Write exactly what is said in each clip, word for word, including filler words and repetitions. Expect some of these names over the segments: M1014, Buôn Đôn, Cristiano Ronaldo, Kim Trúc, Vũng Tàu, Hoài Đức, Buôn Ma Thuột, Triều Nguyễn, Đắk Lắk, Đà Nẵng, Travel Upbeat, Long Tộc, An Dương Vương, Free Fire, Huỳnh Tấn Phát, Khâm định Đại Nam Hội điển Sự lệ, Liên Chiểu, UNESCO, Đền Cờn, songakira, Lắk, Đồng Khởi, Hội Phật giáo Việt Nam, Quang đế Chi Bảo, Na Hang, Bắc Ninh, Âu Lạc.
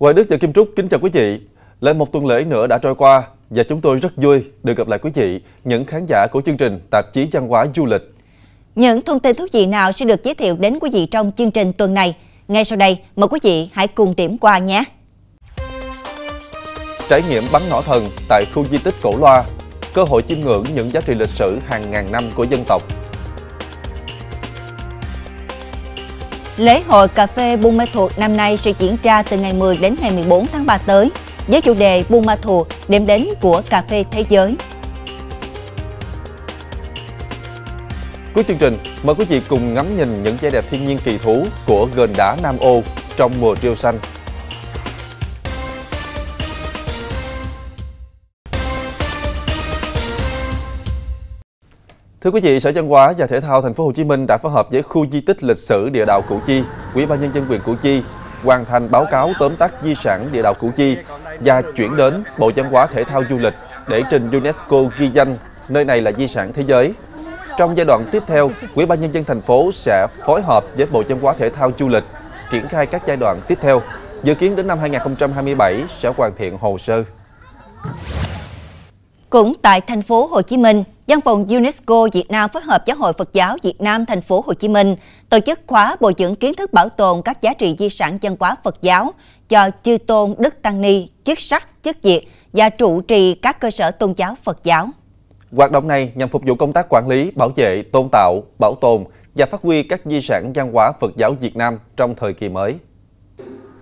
Hoài Đức và Kim Trúc kính chào quý vị. Lại một tuần lễ nữa đã trôi qua và chúng tôi rất vui được gặp lại quý vị, những khán giả của chương trình tạp chí văn hóa du lịch. Những thông tin thú vị nào sẽ được giới thiệu đến quý vị trong chương trình tuần này? Ngay sau đây, mời quý vị hãy cùng điểm qua nhé. Trải nghiệm bắn nỏ thần tại khu di tích Cổ Loa, cơ hội chiêm ngưỡng những giá trị lịch sử hàng ngàn năm của dân tộc. Lễ hội cà phê Buôn Ma Thuột năm nay sẽ diễn ra từ ngày mười đến ngày mười bốn tháng ba tới, với chủ đề Buôn Ma Thuột, điểm đến của cà phê thế giới. Cuối chương trình, mời quý vị cùng ngắm nhìn những vẻ đẹp thiên nhiên kỳ thú của Gành đá Nam Ô trong mùa rêu xanh. Thưa quý vị, Sở Văn hóa và Thể thao Thành phố Hồ Chí Minh đã phối hợp với khu di tích lịch sử địa đạo Củ Chi, Ủy ban nhân dân huyện Củ Chi hoàn thành báo cáo tóm tắt di sản địa đạo Củ Chi và chuyển đến Bộ Văn hóa Thể thao Du lịch để trình UNESCO ghi danh nơi này là di sản thế giới. Trong giai đoạn tiếp theo, Ủy ban nhân dân thành phố sẽ phối hợp với Bộ Văn hóa Thể thao Du lịch triển khai các giai đoạn tiếp theo, dự kiến đến năm hai nghìn không trăm hai mươi bảy sẽ hoàn thiện hồ sơ. Cũng tại thành phố Hồ Chí Minh, Văn phòng UNESCO Việt Nam phối hợp với Hội Phật giáo Việt Nam thành phố Hồ Chí Minh tổ chức khóa bồi dưỡng kiến thức bảo tồn các giá trị di sản văn hóa Phật giáo cho chư tôn Đức Tăng Ni, chức sắc, chức việc và trụ trì các cơ sở tôn giáo Phật giáo. Hoạt động này nhằm phục vụ công tác quản lý, bảo vệ, tôn tạo, bảo tồn và phát huy các di sản văn hóa Phật giáo Việt Nam trong thời kỳ mới.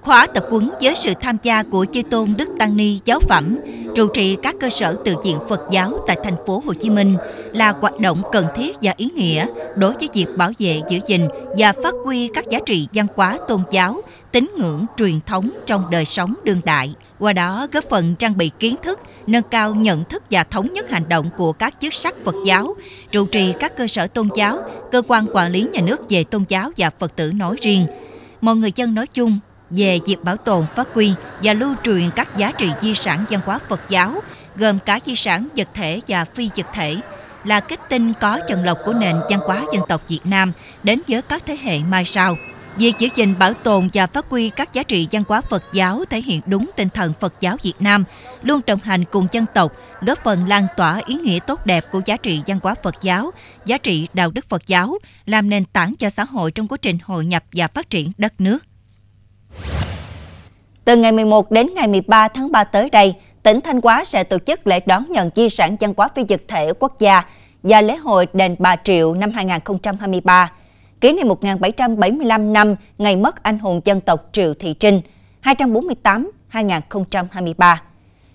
Khóa tập huấn với sự tham gia của chư tôn Đức Tăng Ni giáo phẩm, trụ trì các cơ sở tự viện Phật giáo tại thành phố Hồ Chí Minh là hoạt động cần thiết và ý nghĩa đối với việc bảo vệ, giữ gìn và phát huy các giá trị văn hóa tôn giáo, tín ngưỡng truyền thống trong đời sống đương đại. Qua đó góp phần trang bị kiến thức, nâng cao nhận thức và thống nhất hành động của các chức sắc Phật giáo, trụ trì các cơ sở tôn giáo, cơ quan quản lý nhà nước về tôn giáo và Phật tử nói riêng, mọi người dân nói chung về việc bảo tồn, phát huy và lưu truyền các giá trị di sản văn hóa Phật giáo, gồm cả di sản vật thể và phi vật thể, là kết tinh có chọn lọc của nền văn hóa dân tộc Việt Nam đến với các thế hệ mai sau. Việc giữ gìn, bảo tồn và phát huy các giá trị văn hóa Phật giáo thể hiện đúng tinh thần Phật giáo Việt Nam, luôn đồng hành cùng dân tộc, góp phần lan tỏa ý nghĩa tốt đẹp của giá trị văn hóa Phật giáo, giá trị đạo đức Phật giáo, làm nền tảng cho xã hội trong quá trình hội nhập và phát triển đất nước. Từ ngày mười một đến ngày mười ba tháng ba tới đây, tỉnh Thanh Hóa sẽ tổ chức lễ đón nhận di sản văn hóa phi vật thể quốc gia và lễ hội Đền Bà Triệu năm hai nghìn không trăm hai mươi ba, kỷ niệm một nghìn bảy trăm bảy mươi lăm năm ngày mất anh hùng dân tộc Triệu Thị Trinh, hai trăm bốn mươi tám đến hai nghìn không trăm hai mươi ba.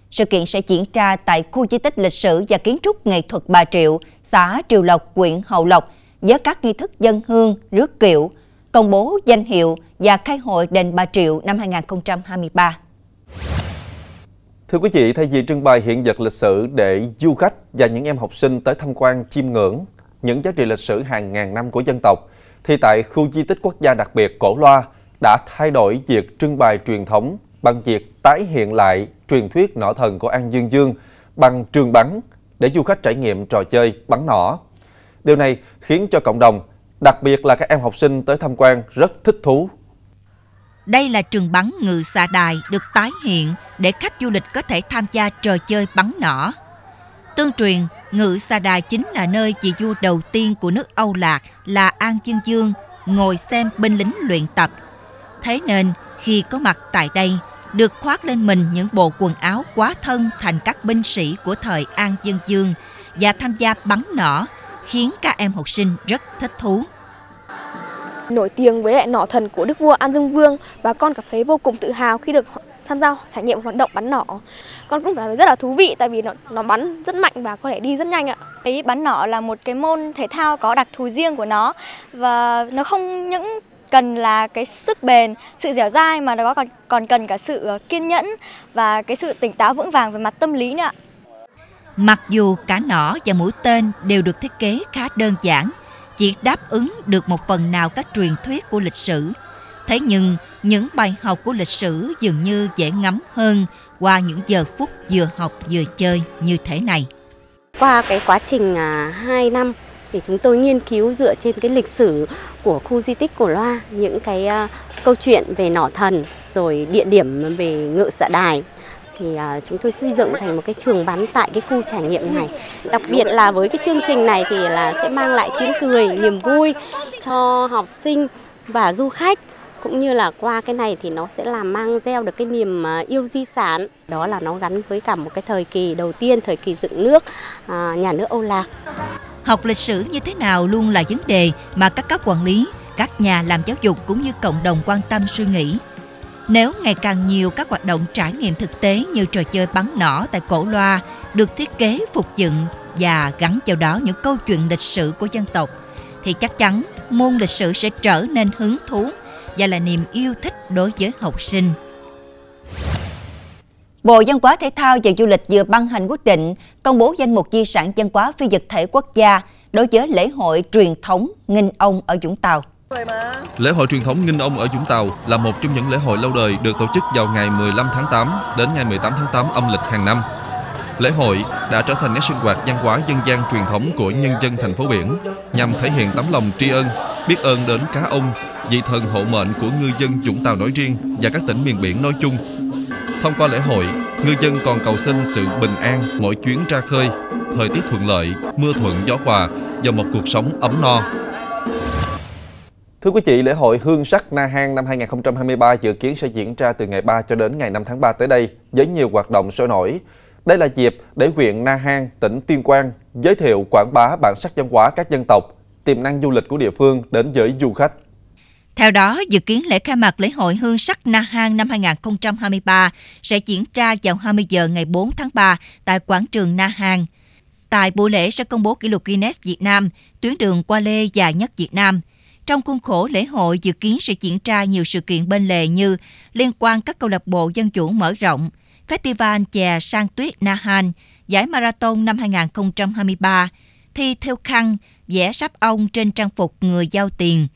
Sự kiện sẽ diễn ra tại khu di tích lịch sử và kiến trúc nghệ thuật Bà Triệu, xã Triều Lộc, huyện Hậu Lộc, với các nghi thức dân hương, rước kiệu, công bố danh hiệu và khai hội Đền Bà Triệu năm hai nghìn không trăm hai mươi ba. Thưa quý vị, thay vì trưng bày hiện vật lịch sử để du khách và những em học sinh tới tham quan chiêm ngưỡng những giá trị lịch sử hàng ngàn năm của dân tộc, thì tại khu di tích quốc gia đặc biệt Cổ Loa đã thay đổi việc trưng bày truyền thống bằng việc tái hiện lại truyền thuyết nỏ thần của An Dương Vương bằng trường bắn để du khách trải nghiệm trò chơi bắn nỏ. Điều này khiến cho cộng đồng, đặc biệt là các em học sinh tới tham quan rất thích thú. Đây là trường bắn Ngự Xạ Đài được tái hiện để khách du lịch có thể tham gia trò chơi bắn nỏ. Tương truyền, Ngự Xạ Đài chính là nơi vị vua đầu tiên của nước Âu Lạc là An Dương Vương ngồi xem binh lính luyện tập. Thế nên, khi có mặt tại đây, được khoác lên mình những bộ quần áo quá thân thành các binh sĩ của thời An Dương Vương và tham gia bắn nỏ, khiến các em học sinh rất thích thú. Nổi tiếng với lại nỏ thần của Đức Vua An Dương Vương, và con cảm thấy vô cùng tự hào khi được tham gia trải nghiệm hoạt động bắn nỏ. Con cũng cảm thấy rất là thú vị tại vì nó, nó bắn rất mạnh và có thể đi rất nhanh ạ. Cái bắn nỏ là một cái môn thể thao có đặc thù riêng của nó, và nó không những cần là cái sức bền, sự dẻo dai mà nó còn còn cần cả sự kiên nhẫn và cái sự tỉnh táo vững vàng về mặt tâm lý nữa ạ. Mặc dù cả nỏ và mũi tên đều được thiết kế khá đơn giản, chỉ đáp ứng được một phần nào các truyền thuyết của lịch sử, thế nhưng những bài học của lịch sử dường như dễ ngắm hơn qua những giờ phút vừa học vừa chơi như thế này. Qua cái quá trình hai năm thì chúng tôi nghiên cứu dựa trên cái lịch sử của khu di tích Cổ Loa, những cái câu chuyện về nỏ thần rồi địa điểm về Ngự Xạ Đài. Thì chúng tôi xây dựng thành một cái trường bắn tại cái khu trải nghiệm này. Đặc biệt là với cái chương trình này thì là sẽ mang lại tiếng cười, niềm vui cho học sinh và du khách. Cũng như là qua cái này thì nó sẽ làm mang gieo được cái niềm yêu di sản. Đó là nó gắn với cả một cái thời kỳ đầu tiên, thời kỳ dựng nước, nhà nước Âu Lạc. Học lịch sử như thế nào luôn là vấn đề mà các cấp quản lý, các nhà làm giáo dục cũng như cộng đồng quan tâm suy nghĩ. Nếu ngày càng nhiều các hoạt động trải nghiệm thực tế như trò chơi bắn nỏ tại Cổ Loa được thiết kế phục dựng và gắn vào đó những câu chuyện lịch sử của dân tộc, thì chắc chắn môn lịch sử sẽ trở nên hứng thú và là niềm yêu thích đối với học sinh. Bộ Văn hóa Thể thao và Du lịch vừa ban hành quyết định công bố danh mục di sản văn hóa phi vật thể quốc gia đối với lễ hội truyền thống Nghinh Ông ở Vũng Tàu. Lễ hội truyền thống Nghinh Ông ở Vũng Tàu là một trong những lễ hội lâu đời được tổ chức vào ngày mười lăm tháng tám đến ngày mười tám tháng tám âm lịch hàng năm. Lễ hội đã trở thành nét sinh hoạt văn hóa dân gian truyền thống của nhân dân thành phố biển nhằm thể hiện tấm lòng tri ân, biết ơn đến cá ông, vị thần hộ mệnh của ngư dân Vũng Tàu nói riêng và các tỉnh miền biển nói chung. Thông qua lễ hội, ngư dân còn cầu xin sự bình an mỗi chuyến ra khơi, thời tiết thuận lợi, mưa thuận gió hòa và một cuộc sống ấm no. Thưa quý vị, lễ hội Hương sắc Na Hang năm hai nghìn không trăm hai mươi ba dự kiến sẽ diễn ra từ ngày ba cho đến ngày năm tháng ba tới đây với nhiều hoạt động sôi nổi. Đây là dịp để huyện Na Hang, tỉnh Tuyên Quang giới thiệu quảng bá bản sắc văn hóa các dân tộc, tiềm năng du lịch của địa phương đến với du khách. Theo đó, dự kiến lễ khai mạc lễ hội Hương sắc Na Hang năm hai nghìn không trăm hai mươi ba sẽ diễn ra vào hai mươi giờ ngày bốn tháng ba tại quảng trường Na Hang. Tại buổi lễ sẽ công bố kỷ lục Guinness Việt Nam, tuyến đường qua Lê dài nhất Việt Nam. Trong khuôn khổ lễ hội dự kiến sẽ diễn ra nhiều sự kiện bên lề như liên quan các câu lạc bộ dân chủ mở rộng, Festival chè sang tuyết Na Hang, giải marathon năm hai nghìn không trăm hai mươi ba, thi theo khăn, vẽ sáp ong trên trang phục người giao tiền.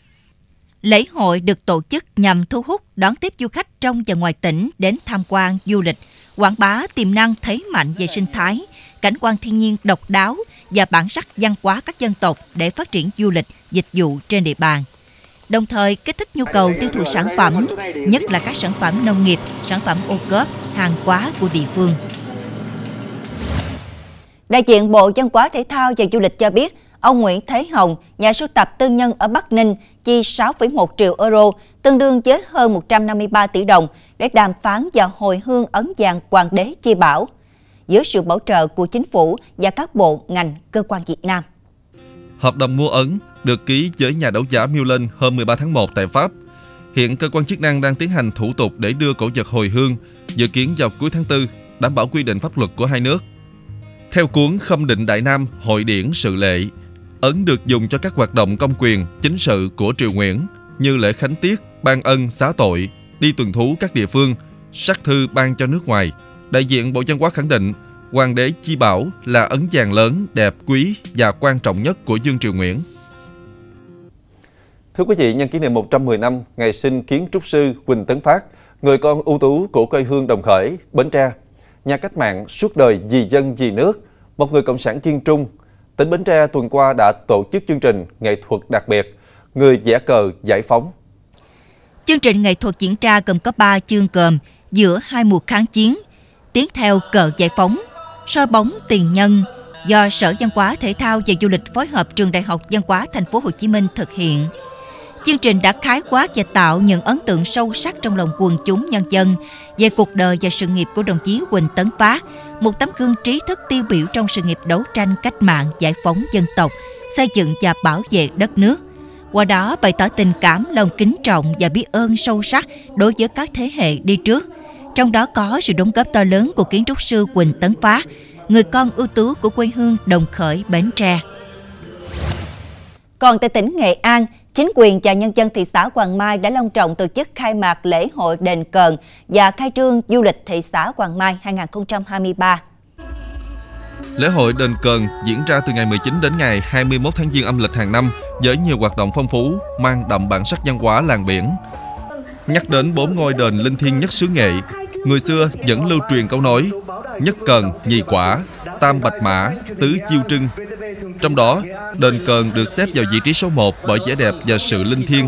Lễ hội được tổ chức nhằm thu hút đón tiếp du khách trong và ngoài tỉnh đến tham quan, du lịch, quảng bá tiềm năng thế mạnh về sinh thái, cảnh quan thiên nhiên độc đáo và bản sắc văn hóa các dân tộc để phát triển du lịch, dịch vụ trên địa bàn. Đồng thời kích thích nhu cầu tiêu thụ sản phẩm, nhất là các sản phẩm nông nghiệp, sản phẩm ô cốp, hàng hóa của địa phương. Đại diện Bộ Văn hóa Thể thao và Du lịch cho biết, ông Nguyễn Thế Hồng, nhà sưu tập tư nhân ở Bắc Ninh, chi sáu phẩy một triệu euro, tương đương với hơn một trăm năm mươi ba tỷ đồng để đàm phán và hồi hương ấn vàng Quang đế Chi Bảo, dưới sự bảo trợ của chính phủ và các bộ, ngành, cơ quan Việt Nam. Hợp đồng mua ấn được ký với nhà đấu giá Millon hôm mười ba tháng một tại Pháp. Hiện cơ quan chức năng đang tiến hành thủ tục để đưa cổ vật hồi hương, dự kiến vào cuối tháng tư, đảm bảo quy định pháp luật của hai nước. Theo cuốn Khâm định Đại Nam Hội điển Sự lệ, ấn được dùng cho các hoạt động công quyền, chính sự của Triều Nguyễn như lễ khánh tiết, ban ân, xá tội, đi tuần thú các địa phương, sắc thư ban cho nước ngoài. Đại diện Bộ Văn hóa khẳng định, Quang đế Chi Bảo là ấn vàng lớn, đẹp, quý và quan trọng nhất của Dương Triều Nguyễn. Thưa quý vị, nhân kỷ niệm một trăm mười năm ngày sinh kiến trúc sư Huỳnh Tấn Phát, người con ưu tú của quê hương Đồng Khởi, Bến Tre, nhà cách mạng suốt đời vì dân vì nước, một người cộng sản kiên trung, tỉnh Bến Tre tuần qua đã tổ chức chương trình nghệ thuật đặc biệt Người vẽ cờ giải phóng. Chương trình nghệ thuật diễn ra gồm có ba chương gồm giữa hai mùa kháng chiến, tiến theo cờ giải phóng, soi bóng tiền nhân do Sở Văn hóa Thể thao và Du lịch phối hợp Trường Đại học Văn hóa Thành phố Hồ Chí Minh thực hiện. Chương trình đã khái quát và tạo những ấn tượng sâu sắc trong lòng quần chúng nhân dân về cuộc đời và sự nghiệp của đồng chí Huỳnh Tấn Phát, một tấm gương trí thức tiêu biểu trong sự nghiệp đấu tranh cách mạng, giải phóng dân tộc, xây dựng và bảo vệ đất nước. Qua đó bày tỏ tình cảm, lòng kính trọng và biết ơn sâu sắc đối với các thế hệ đi trước. Trong đó có sự đóng góp to lớn của kiến trúc sư Huỳnh Tấn Phát, người con ưu tú của quê hương Đồng Khởi, Bến Tre. Còn tại tỉnh Nghệ An, chính quyền và nhân dân thị xã Hoàng Mai đã long trọng tổ chức khai mạc lễ hội Đền Cờn và khai trương du lịch thị xã Hoàng Mai hai nghìn không trăm hai mươi ba. Lễ hội Đền Cờn diễn ra từ ngày mười chín đến ngày hai mươi mốt tháng Giêng âm lịch hàng năm với nhiều hoạt động phong phú, mang đậm bản sắc văn hóa làng biển. Nhắc đến bốn ngôi đền linh thiêng nhất xứ Nghệ, người xưa vẫn lưu truyền câu nói nhất Cờn, nhì Quả, tam Bạch Mã, tứ Chiêu Trưng. Trong đó, đền Cờn được xếp vào vị trí số một bởi vẻ đẹp và sự linh thiêng.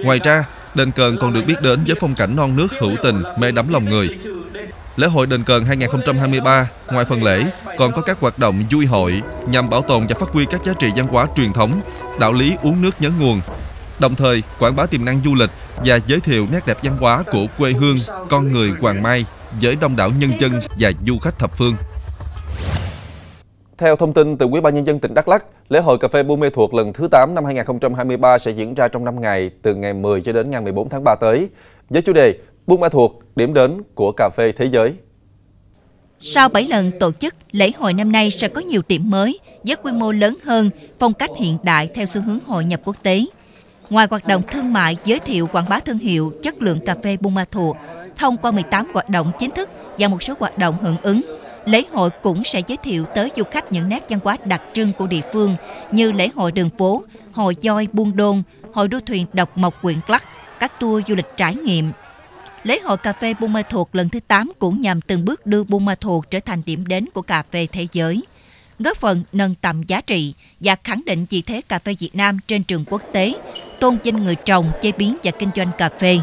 Ngoài ra, Đền Cờn còn được biết đến với phong cảnh non nước hữu tình, mê đắm lòng người. Lễ hội Đền Cờn hai nghìn không trăm hai mươi ba, ngoài phần lễ, còn có các hoạt động vui hội nhằm bảo tồn và phát huy các giá trị văn hóa truyền thống, đạo lý uống nước nhớ nguồn, đồng thời quảng bá tiềm năng du lịch và giới thiệu nét đẹp văn hóa của quê hương, con người Hoàng Mai với đông đảo nhân dân và du khách thập phương. Theo thông tin từ Ủy ban Nhân dân tỉnh Đắk Lắk, lễ hội cà phê Buôn Ma Thuột lần thứ tám năm hai nghìn không trăm hai mươi ba sẽ diễn ra trong năm ngày, từ ngày mười cho đến ngày mười bốn tháng ba tới, với chủ đề Buôn Ma Thuột, điểm đến của cà phê thế giới. Sau bảy lần tổ chức, lễ hội năm nay sẽ có nhiều điểm mới, với quy mô lớn hơn, phong cách hiện đại theo xu hướng hội nhập quốc tế. Ngoài hoạt động thương mại, giới thiệu quảng bá thương hiệu, chất lượng cà phê Buôn Ma Thuột, thông qua mười tám hoạt động chính thức và một số hoạt động hưởng ứng, lễ hội cũng sẽ giới thiệu tới du khách những nét văn hóa đặc trưng của địa phương như lễ hội đường phố, hội voi Buôn Đôn, hội đua thuyền độc mộc huyện Lắk, các tour du lịch trải nghiệm. Lễ hội cà phê Buôn Ma Thuột lần thứ tám cũng nhằm từng bước đưa Buôn Ma Thuột trở thành điểm đến của cà phê thế giới, góp phần nâng tầm giá trị và khẳng định vị thế cà phê Việt Nam trên trường quốc tế, tôn vinh người trồng, chế biến và kinh doanh cà phê,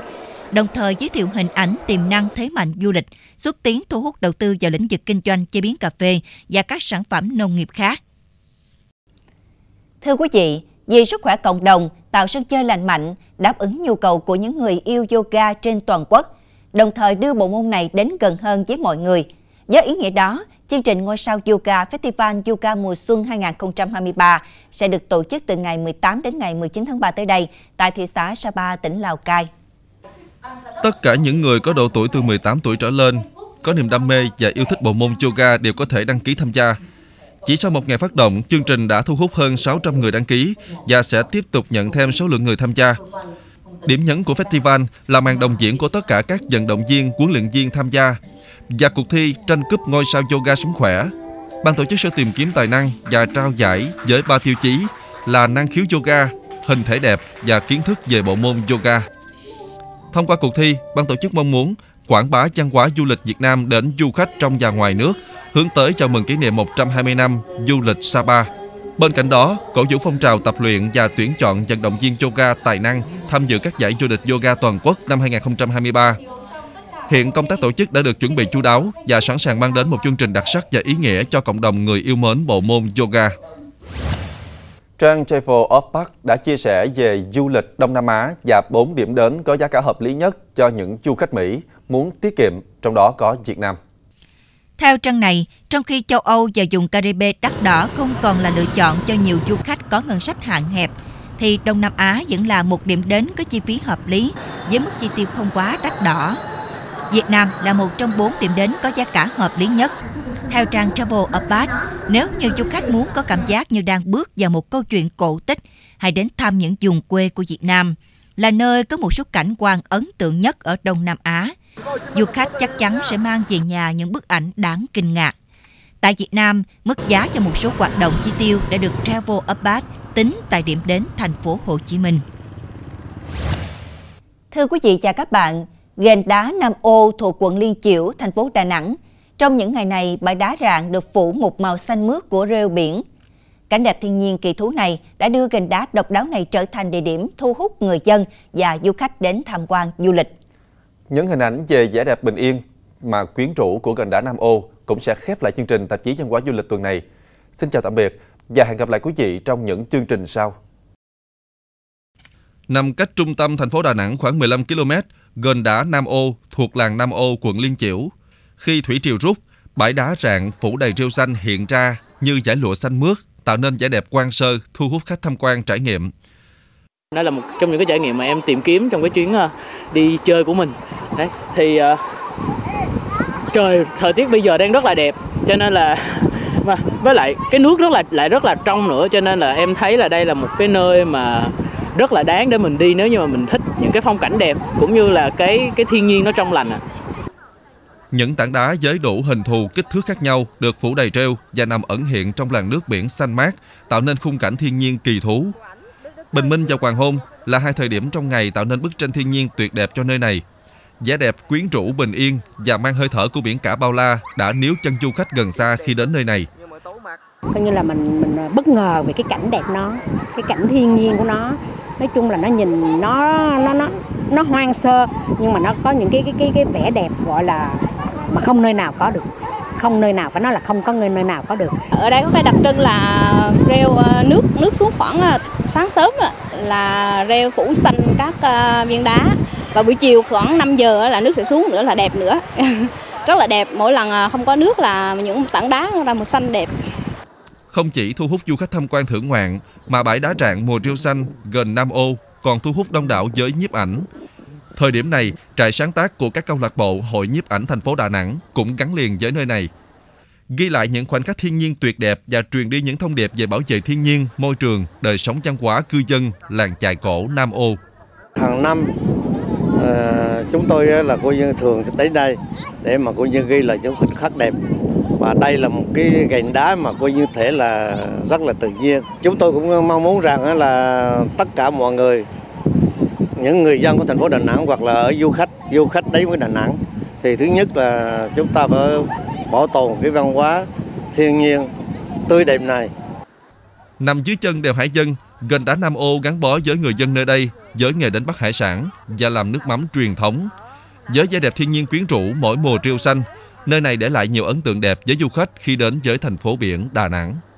đồng thời giới thiệu hình ảnh tiềm năng thế mạnh du lịch, xúc tiến thu hút đầu tư vào lĩnh vực kinh doanh chế biến cà phê và các sản phẩm nông nghiệp khác. Thưa quý vị, vì sức khỏe cộng đồng, tạo sân chơi lành mạnh, đáp ứng nhu cầu của những người yêu yoga trên toàn quốc, đồng thời đưa bộ môn này đến gần hơn với mọi người. Với ý nghĩa đó, chương trình Ngôi sao Yoga Festival Yoga mùa xuân hai nghìn không trăm hai mươi ba sẽ được tổ chức từ ngày mười tám đến ngày mười chín tháng ba tới đây tại thị xã Sapa, tỉnh Lào Cai. Tất cả những người có độ tuổi từ mười tám tuổi trở lên, có niềm đam mê và yêu thích bộ môn yoga đều có thể đăng ký tham gia. Chỉ sau một ngày phát động, chương trình đã thu hút hơn sáu trăm người đăng ký và sẽ tiếp tục nhận thêm số lượng người tham gia. Điểm nhấn của festival là màn đồng diễn của tất cả các vận động viên, huấn luyện viên tham gia và cuộc thi tranh cúp ngôi sao yoga sống khỏe. Ban tổ chức sẽ tìm kiếm tài năng và trao giải với ba tiêu chí là năng khiếu yoga, hình thể đẹp và kiến thức về bộ môn yoga. Thông qua cuộc thi, ban tổ chức mong muốn quảng bá văn hóa du lịch Việt Nam đến du khách trong và ngoài nước, hướng tới chào mừng kỷ niệm một trăm hai mươi năm du lịch Sapa. Bên cạnh đó, cổ vũ phong trào tập luyện và tuyển chọn vận động viên yoga tài năng tham dự các giải du lịch yoga toàn quốc năm hai nghìn không trăm hai mươi ba. Hiện công tác tổ chức đã được chuẩn bị chu đáo và sẵn sàng mang đến một chương trình đặc sắc và ý nghĩa cho cộng đồng người yêu mến bộ môn yoga. Trang Travel Upbeat đã chia sẻ về du lịch Đông Nam Á và bốn điểm đến có giá cả hợp lý nhất cho những du khách Mỹ muốn tiết kiệm, trong đó có Việt Nam. Theo trang này, trong khi châu Âu và vùng Caribe đắt đỏ không còn là lựa chọn cho nhiều du khách có ngân sách hạn hẹp, thì Đông Nam Á vẫn là một điểm đến có chi phí hợp lý với mức chi tiêu không quá đắt đỏ. Việt Nam là một trong bốn điểm đến có giá cả hợp lý nhất. Theo trang Travel Upbeat, nếu nhiều du khách muốn có cảm giác như đang bước vào một câu chuyện cổ tích, hãy đến thăm những vùng quê của Việt Nam, là nơi có một số cảnh quan ấn tượng nhất ở Đông Nam Á. Du khách chắc chắn sẽ mang về nhà những bức ảnh đáng kinh ngạc. Tại Việt Nam, mức giá cho một số hoạt động chi tiêu đã được Travel Upbeat tính tại điểm đến thành phố Hồ Chí Minh. Thưa quý vị và các bạn, Gành đá Nam Ô thuộc quận Liên Chiểu, thành phố Đà Nẵng. Trong những ngày này, bãi đá rạn được phủ một màu xanh mướt của rêu biển. Cảnh đẹp thiên nhiên kỳ thú này đã đưa gành đá độc đáo này trở thành địa điểm thu hút người dân và du khách đến tham quan du lịch. Những hình ảnh về vẻ đẹp bình yên mà quyến rũ của gành đá Nam Ô cũng sẽ khép lại chương trình tạp chí văn hóa du lịch tuần này. Xin chào tạm biệt và hẹn gặp lại quý vị trong những chương trình sau. Nằm cách trung tâm thành phố Đà Nẵng khoảng mười lăm ki lô mét, gành đá Nam Ô thuộc làng Nam Ô, quận Liên Chiểu. Khi thủy triều rút, bãi đá rạn phủ đầy rêu xanh hiện ra như dải lụa xanh mướt, tạo nên vẻ đẹp hoang sơ, thu hút khách tham quan trải nghiệm. Đó là một trong những cái trải nghiệm mà em tìm kiếm trong cái chuyến đi chơi của mình. Đấy, thì uh, trời thời tiết bây giờ đang rất là đẹp, cho nên là mà, với lại cái nước rất là lại rất là trong nữa, cho nên là em thấy là đây là một cái nơi mà rất là đáng để mình đi nếu như mà mình thích những cái phong cảnh đẹp cũng như là cái cái thiên nhiên nó trong lành à. Những tảng đá với đủ hình thù kích thước khác nhau được phủ đầy rêu và nằm ẩn hiện trong làn nước biển xanh mát, tạo nên khung cảnh thiên nhiên kỳ thú. Bình minh và hoàng hôn là hai thời điểm trong ngày tạo nên bức tranh thiên nhiên tuyệt đẹp cho nơi này. Vẻ đẹp quyến rũ bình yên và mang hơi thở của biển cả bao la đã níu chân du khách gần xa khi đến nơi này. Coi như là mình mình bất ngờ về cái cảnh đẹp nó, cái cảnh thiên nhiên của nó. Nói chung là nó nhìn nó nó nó nó hoang sơ nhưng mà nó có những cái cái cái, cái vẻ đẹp gọi là mà không nơi nào có được. Không nơi nào, phải nói là không có nơi nào có được. Ở đây có cái đặc trưng là rêu nước nước xuống khoảng sáng sớm là rêu phủ xanh các viên đá, và buổi chiều khoảng năm giờ là nước sẽ xuống nữa, là đẹp nữa. Rất là đẹp, mỗi lần không có nước là những tảng đá ra màu xanh đẹp. Không chỉ thu hút du khách tham quan thưởng ngoạn mà bãi đá trạng mùa rêu xanh gần Nam Ô còn thu hút đông đảo giới nhiếp ảnh. Thời điểm này, trại sáng tác của các câu lạc bộ Hội nhiếp ảnh thành phố Đà Nẵng cũng gắn liền với nơi này. Ghi lại những khoảnh khắc thiên nhiên tuyệt đẹp và truyền đi những thông điệp về bảo vệ thiên nhiên, môi trường, đời sống văn hóa cư dân làng chài cổ Nam Ô. Hàng năm chúng tôi là cô như thường sẽ đến đây để mà cô như ghi lại những khoảnh khắc đẹp. Và đây là một cái gành đá mà coi như thể là rất là tự nhiên. Chúng tôi cũng mong muốn rằng là tất cả mọi người, những người dân của thành phố Đà Nẵng hoặc là ở du khách, du khách đến với Đà Nẵng thì thứ nhất là chúng ta phải bảo tồn cái văn hóa thiên nhiên tươi đẹp này. Nằm dưới chân đèo hải dân, gành đá Nam Ô gắn bó với người dân nơi đây với nghề đánh bắt hải sản và làm nước mắm truyền thống. Với vẻ đẹp thiên nhiên quyến rũ mỗi mùa rêu xanh, nơi này để lại nhiều ấn tượng đẹp với du khách khi đến với thành phố biển Đà Nẵng.